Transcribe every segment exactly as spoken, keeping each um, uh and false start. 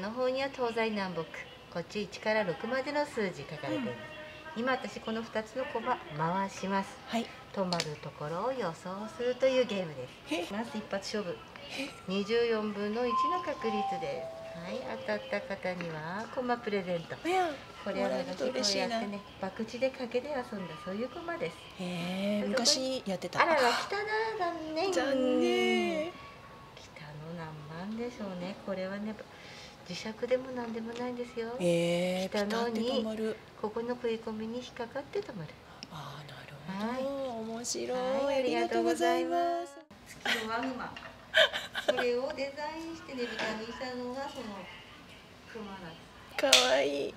の方には東西南北、こっちいちからろくまでの数字書かれています。うん、今私このふたつのコマ回します。はい、止まるところを予想するというゲームです。まず一発勝負。にじゅうよんぶんのいちの確率です。はい、当たった方にはコマプレゼント。これは嬉しいな。博打で賭けで遊んだそういうコマです。へえ、昔やってた。あらら、来たな、残念。残念。来たの何万でしょうね。これはね。磁石でもなんでもないんですよ。ええ、来たのにここの食い込みに引っかかって止まる。ああ、なるほど。面白い。ありがとうございます。月のワグマ。それをデザインしてね、ビタミンしたのがそのクマなんです。かわいい。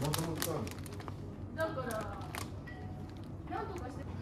だからなんとかして。